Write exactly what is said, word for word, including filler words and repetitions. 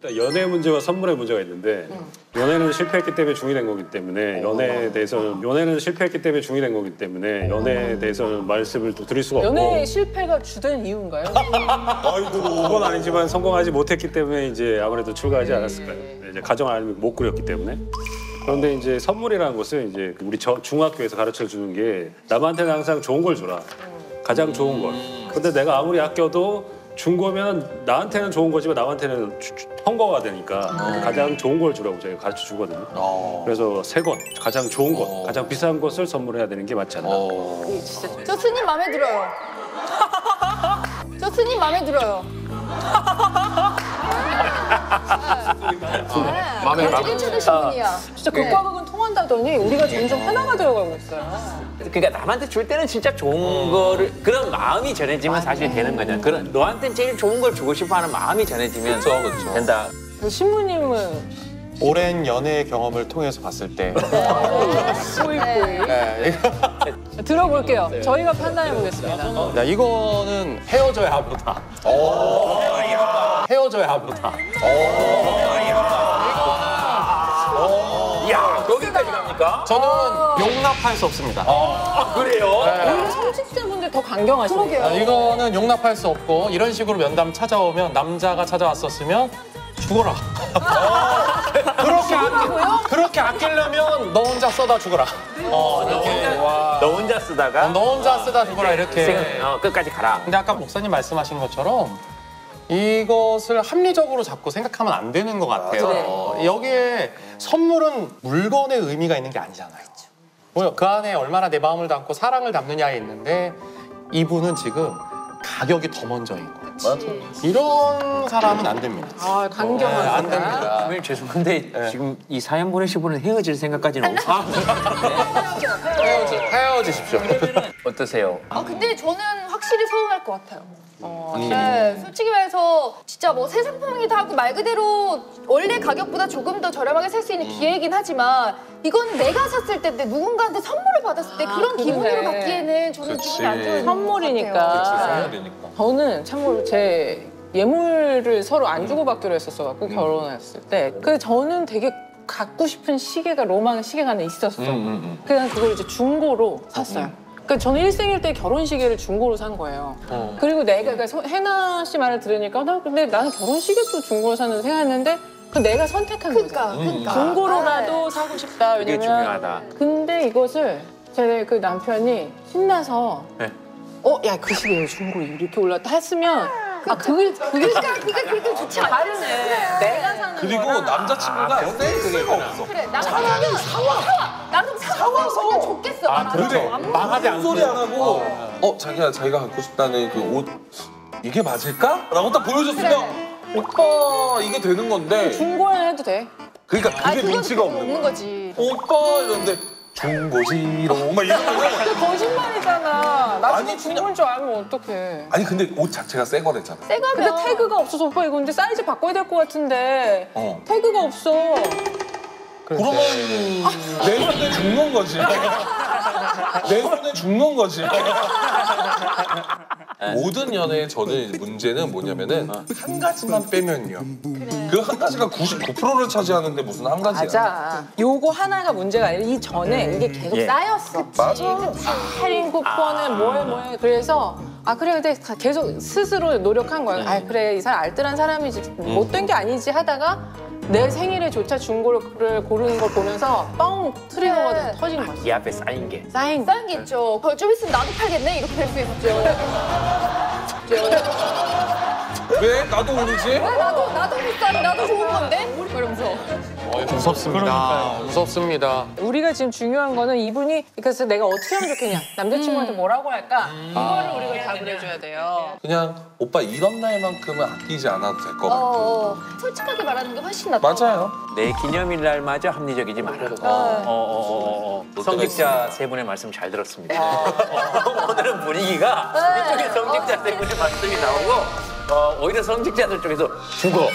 일단 연애 문제와 선물의 문제가 있는데 연애는 실패했기 때문에 중이 된 거기 때문에 연애에 대해서는 연애는 실패했기 때문에 중이 된 거기 때문에 연애에 대해서는 말씀을 또 드릴 수가 없고. 연애의 실패가 주된 이유인가요? 아이고 그건 아니지만 성공하지 못했기 때문에 이제 아무래도 출가하지 않았을까요? 이제 가정을 못 꾸렸기 때문에. 그런데 이제 선물이라는 것은 이제 우리 저 중학교에서 가르쳐 주는 게 남한테는 항상 좋은 걸 줘라. 가장 좋은 걸. 근데 내가 아무리 아껴도 준 거면 나한테는 좋은 거지만 남한테는 헝거가 되니까 아. 가장 좋은 걸 주라고 제가 가르쳐 주거든요. 아. 그래서 새 것, 가장 좋은 것, 아. 가장 비싼 것을 선물해야 되는 게 맞지 않나. 아. 진짜. 저 스님 마음에 들어요. 저 스님 마음에 들어요. 마음에 들어. 일체 드신 분이야. 진짜 극과 극은 통한다더니 우리가 점점 하나가 들어가고 있어요. 그러니까 남한테 줄 때는 진짜 좋은 음. 거를 그런 마음이 전해지면 사실 되는 거냐. 그런 너한테 제일 좋은 걸 주고 싶어하는 마음이 전해지면 그쵸, 그쵸. 된다. 신부님은 오랜 연애의 경험을 통해서 봤을 때 꼬이 꼬이. 네. 들어볼게요. 저희가 판단해 보겠습니다. 야, 이거는 헤어져야 하보다. 오, 헤어져야 하보다. 야, 여기까지 갑니까? 저는 용납할 수 없습니다. 아, 그래요? 오히려 삼십 대분들 더 강경하시네요. 아, 이거는 용납할 수 없고 이런 식으로 면담 찾아오면 남자가 찾아왔었으면 죽어라. 그렇게 아끼고요? 그렇게 아끼려면 너 혼자 써다 죽어라. 어, 너 혼자, 너 혼자 쓰다가? 어, 너 혼자 쓰다 죽어라 이렇게. 어, 끝까지 가라. 근데 아까 목사님 말씀하신 것처럼 이것을 합리적으로 자꾸 생각하면 안 되는 것 같아요. 네. 어, 여기에 선물은 물건의 의미가 있는 게 아니잖아요. 그렇죠. 그 안에 얼마나 내 마음을 담고 사랑을 담느냐에 있는데 이분은 지금 가격이 더 먼저인 거예요. 맞아. 이런 사람은 안 됩니다. 아, 강경한. 네, 안 됩니다. 선생님 죄송한데 네. 지금 이 사연 보내신 분은 헤어질 생각까지는 없어요. 아, 네. 헤어지, 헤어지십시오. 어떠세요? 아, 근데 저는 확실히 서운할 것 같아요. 어, 음. 네, 솔직히 말해서 진짜 뭐 새 상품이기도 하고 말 그대로 원래 가격보다 조금 더 저렴하게 살 수 있는 기회이긴 하지만 이건 내가 샀을 때인데 누군가한테 선물을 받았을 때 그런 아, 기분으로 받기에는 저는 그치. 기분이 안 좋은 선물이니까. 것 같아요. 그치, 선물이니까. 저는 참고로 제 예물을 서로 안 주고받기로 했었어갖고 음. 결혼했을 때 그래서 저는 되게 갖고 싶은 시계가 로망의 시계가 하나 있었어요. 음, 음, 음. 그래서 그걸 이제 중고로 샀어요. 음. 그러니까 저는 일생일 때 결혼시계를 중고로 산 거예요. 어. 그리고 내가 그러니까 혜나 씨 말을 들으니까 나 근데 나는 결혼시계도 중고로 샀는데 생각했는데 그 내가 선택한 그러니까, 거죠. 그러니까. 중고로라도 아, 사고 싶다. 왜냐면 그게 중요하다. 근데 이것을 제 그 남편이 신나서 네. 어, 야, 그 시계 중고로 이렇게 올랐다 했으면 아, 그게 그게 그렇게 좋지 않아. 다르네. 내가 사는 거. 그리고 거랑... 남자친구가 센스가 없어. 그래, 차라리 사와. 사와. 나도 사와서 그냥 좋겠어. 아, 그래. 망하지 않고. 소리 안 하고. 어. 어, 자기야, 자기가 갖고 싶다는 그 옷 이게 맞을까? 라고 딱 보여줬으면 그래. 오빠 이게 되는 건데. 중고야 해도 돼. 그러니까 그게 아니, 눈치가 없는, 없는 거지. 오빠 이런데. 중고지롱 막 이런 거. 거짓말이잖아. 나중에 중고인 줄 알면 어떡해. 아니 근데 옷 자체가 새 거랬잖아. 새 거면. 근데 태그가 없어서 오빠 이거 근데 사이즈 바꿔야 될 것 같은데 어. 태그가 없어. 그러면 내 손에 죽는 거지. 내 손에 죽는 거지. 모든 연애의 저는 문제는 뭐냐면은 한 가지만 빼면요. 그래. 그 한 가지가 구십구 퍼센트를 차지하는데 무슨 한 가지야. 맞아. 요거 하나가 문제가 아니라 이 전에 이게 계속 예. 쌓였어. 그치, 맞아. 할인 쿠폰은 뭐해 뭐해. 그래서 아 그래 근데 계속 스스로 노력한 거야. 음. 아 그래 이 사람 알뜰한 사람이지 못된 게 아니지 하다가 내 생일에 조차 중고를 고르는 걸 보면서 뻥 트리거가 네. 터진 거지. 이 앞에 쌓인 게. 쌓인, 쌓인 게 있죠. 그걸 좀 있으면 나도 팔겠네? 이렇게 될 수 있죠. 왜? 나도 오르지? 왜 나도, 나도 비싸니? 나도 좋은 건데? 그러면서. 무섭습니다. 무섭습니다. 우리가 지금 중요한 거는 이분이 그래서 내가 어떻게 하면 좋겠냐. 남자친구한테 뭐라고 할까? 음. 이거를 우리가 답을 해줘야 돼요. 그냥 오빠 이런 날만큼은 아끼지 않아도 될 것 같아. 솔직하게 말하는 게 훨씬 낫다. 맞아요. 내 기념일날마저 합리적이지 마라. 어. 어, 어, 어. 성직자 세 분의 말씀 잘 들었습니다. 오늘은 분위기가 이쪽에 성직자 세 분의 말씀이 나오고 어, 오히려 성직자들 쪽에서 죽어.